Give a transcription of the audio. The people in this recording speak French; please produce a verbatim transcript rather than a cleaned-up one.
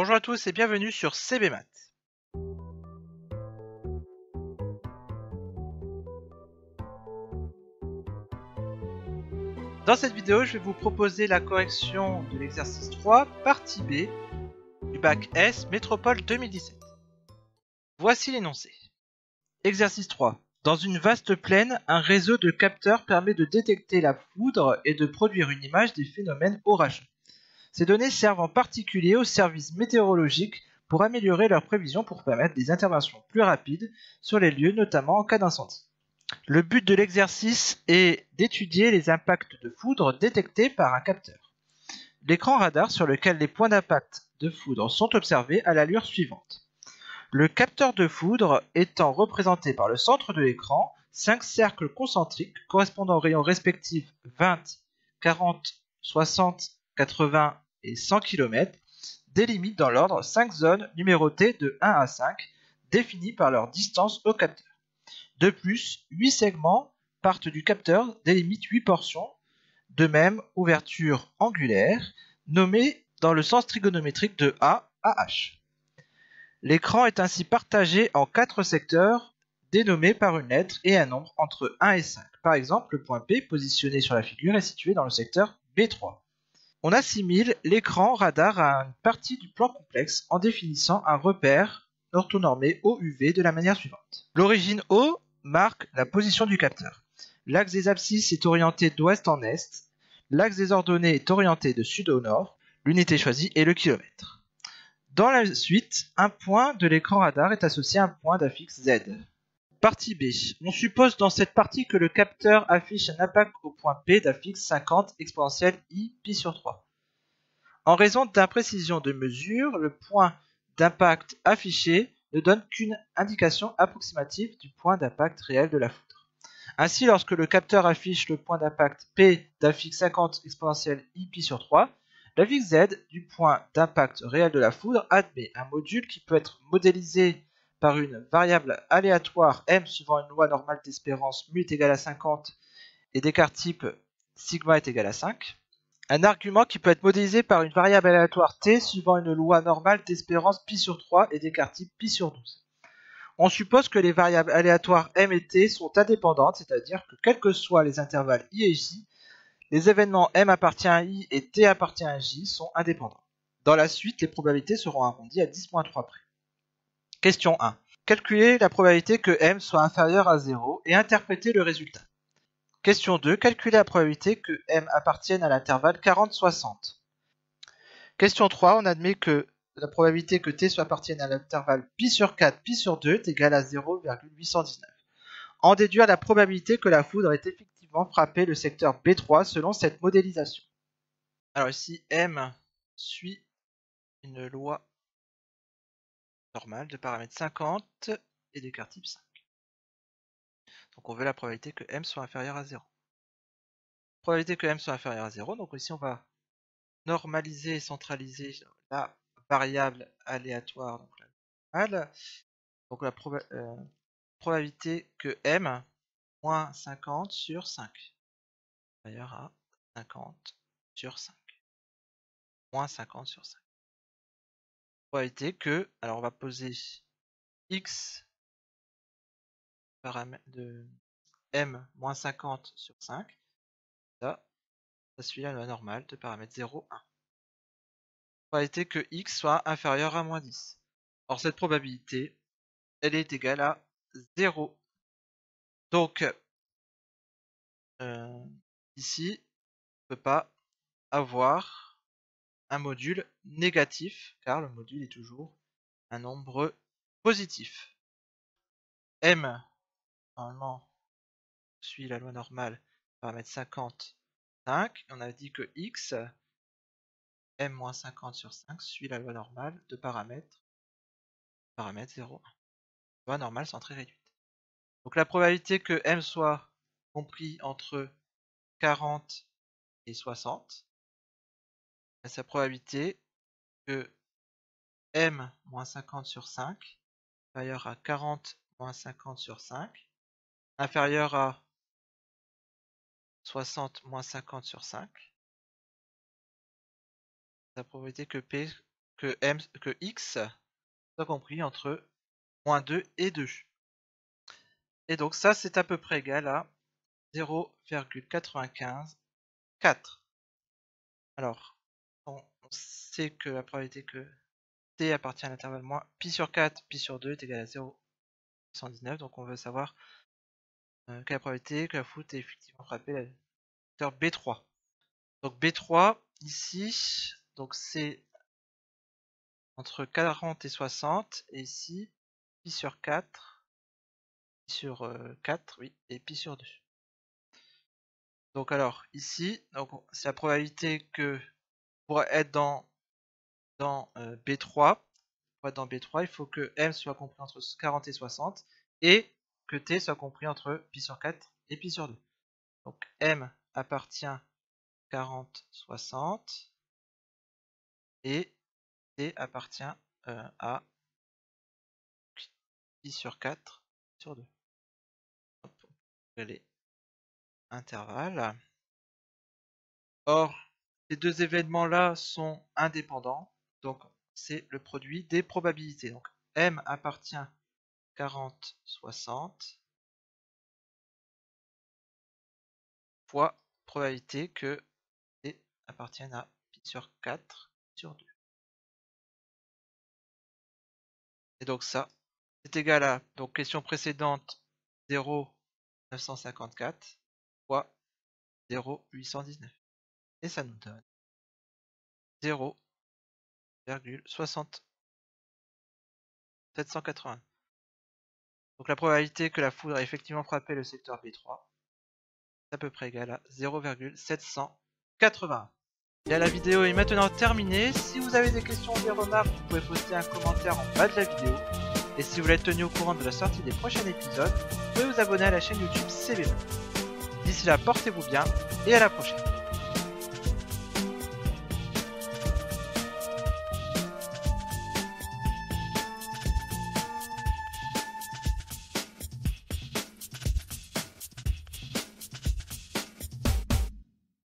Bonjour à tous et bienvenue sur CBMaths. Dans cette vidéo, je vais vous proposer la correction de l'exercice trois, partie B, du bac S, Métropole deux mille dix-sept. Voici l'énoncé. Exercice trois. Dans une vaste plaine, un réseau de capteurs permet de détecter la foudre et de produire une image des phénomènes orageux. Ces données servent en particulier aux services météorologiques pour améliorer leurs prévisions pour permettre des interventions plus rapides sur les lieux, notamment en cas d'incendie. Le but de l'exercice est d'étudier les impacts de foudre détectés par un capteur. L'écran radar sur lequel les points d'impact de foudre sont observés à l'allure suivante. Le capteur de foudre étant représenté par le centre de l'écran, cinq cercles concentriques correspondant aux rayons respectifs vingt, quarante, soixante, quatre-vingts et cent kilomètres délimitent dans l'ordre cinq zones numérotées de un à cinq, définies par leur distance au capteur. De plus, huit segments partent du capteur délimitent huit portions, de même ouverture angulaire, nommées dans le sens trigonométrique de A à H. L'écran est ainsi partagé en quatre secteurs dénommés par une lettre et un nombre entre un et cinq. Par exemple, le point P positionné sur la figure est situé dans le secteur B trois. On assimile l'écran radar à une partie du plan complexe en définissant un repère orthonormé O U V de la manière suivante. L'origine O marque la position du capteur. L'axe des abscisses est orienté d'ouest en est. L'axe des ordonnées est orienté de sud au nord. L'unité choisie est le kilomètre. Dans la suite, un point de l'écran radar est associé à un point d'affixe Z. Partie B. On suppose dans cette partie que le capteur affiche un impact au point P d'affixe cinquante exponentielle i pi sur trois. En raison d'imprécision de mesure, le point d'impact affiché ne donne qu'une indication approximative du point d'impact réel de la foudre. Ainsi, lorsque le capteur affiche le point d'impact P d'affixe cinquante exponentielle i pi sur trois, l'affixe Z du point d'impact réel de la foudre admet un module qui peut être modélisé par une variable aléatoire m suivant une loi normale d'espérance mu est égale à cinquante et d'écart type sigma est égal à cinq. Un argument qui peut être modélisé par une variable aléatoire t suivant une loi normale d'espérance pi sur trois et d'écart type pi sur douze. On suppose que les variables aléatoires m et t sont indépendantes, c'est-à-dire que quels que soient les intervalles i et j, les événements m appartient à i et t appartient à j sont indépendants. Dans la suite, les probabilités seront arrondies à dix moins trois près. Question un. Calculer la probabilité que m soit inférieur à zéro et interpréter le résultat. Question deux. Calculer la probabilité que m appartienne à l'intervalle quarante soixante. Question trois. On admet que la probabilité que t soit appartienne à l'intervalle pi sur quatre, pi sur deux est égale à zéro virgule huit cent dix-neuf. En déduire la probabilité que la foudre ait effectivement frappé le secteur B trois selon cette modélisation. Alors ici, m suit une loi normal de paramètre cinquante et d'écart type cinq. Donc on veut la probabilité que m soit inférieure à zéro. Probabilité que m soit inférieure à zéro, donc ici on va normaliser et centraliser la variable aléatoire, donc la normale. Donc la proba euh, probabilité que m moins cinquante sur cinq inférieure à cinquante sur cinq. Moins cinquante sur cinq. Probabilité que, alors on va poser x de m moins cinquante sur cinq, ça, ça suit la loi normale de paramètre zéro, un. Probabilité que x soit inférieur à moins dix. Or cette probabilité, elle est égale à zéro. Donc, euh, ici, on ne peut pas avoir un module négatif, car le module est toujours un nombre positif. M, normalement, suit la loi normale, paramètre cinquante, cinq. On a dit que x, m moins cinquante sur cinq, suit la loi normale de paramètre, paramètre zéro, un. Loi normale centrée réduite. Donc la probabilité que m soit compris entre quarante et soixante, sa probabilité que m moins cinquante sur cinq inférieur à quarante moins cinquante sur cinq inférieur à soixante moins cinquante sur cinq, sa probabilité que p que, m, que x soit compris entre moins deux et deux. Et donc ça, c'est à peu près égal à zéro virgule quatre-vingt-quinze quatre. Alors, on sait que la probabilité que t appartient à l'intervalle moins pi sur quatre, pi sur deux est égale à zéro virgule cent dix-neuf. Donc on veut savoir euh, quelle est la probabilité que la foudre ait effectivement frappé la vecteur B trois. Donc B trois, ici, donc c'est entre quarante et soixante, et ici, pi sur quatre, pi sur euh, quatre, oui, et pi sur deux. Donc alors, ici, c'est la probabilité que pour être dans, dans euh, B trois, pour être dans B trois, il faut que M soit compris entre quarante et soixante, et que T soit compris entre pi sur quatre et pi sur deux. Donc M appartient à quarante, soixante, et T appartient euh, à pi sur quatre, pi sur deux. Hop, on peut aller. Intervalle. Or, ces deux événements-là sont indépendants, donc c'est le produit des probabilités. Donc M appartient à quarante, soixante fois probabilité que T appartienne à pi sur quatre sur deux. Et donc ça, c'est égal à, donc question précédente, zéro virgule neuf cent cinquante-quatre. zéro virgule huit cent dix-neuf, et ça nous donne zéro virgule sept cent quatre-vingts. Donc la probabilité que la foudre ait effectivement frappé le secteur B trois est à peu près égale à zéro virgule sept cent quatre-vingts. Bien, la vidéo est maintenant terminée. Si vous avez des questions ou des remarques, vous pouvez poster un commentaire en bas de la vidéo. Et si vous voulez être tenu au courant de la sortie des prochains épisodes, vous pouvez vous abonner à la chaîne YouTube C B Maths. D'ici là, portez-vous bien et à la prochaine.